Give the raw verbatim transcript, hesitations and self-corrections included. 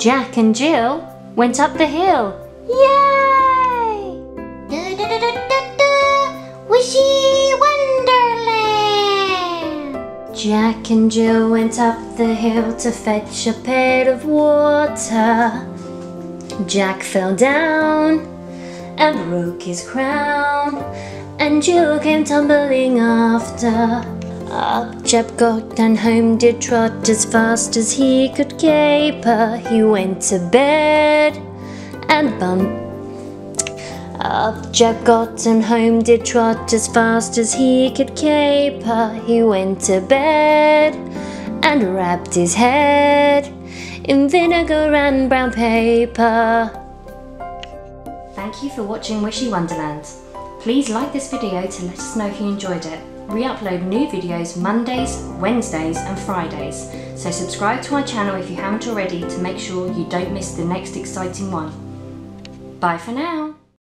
Jack and Jill went up the hill. Yay! Da, da, da, da, da, da. Wishy Wonderland! Jack and Jill went up the hill to fetch a pail of water. Jack fell down and broke his crown, and Jill came tumbling after. Up Jap got and home did trot as fast as he could caper. He went to bed and bumped. Up Jap got and home did trot as fast as he could caper. He went to bed and wrapped his head in vinegar and brown paper. Thank you for watching Wishy Wonderland. Please like this video to let us know if you enjoyed it. We upload new videos Mondays, Wednesdays and Fridays, so subscribe to our channel if you haven't already to make sure you don't miss the next exciting one. Bye for now!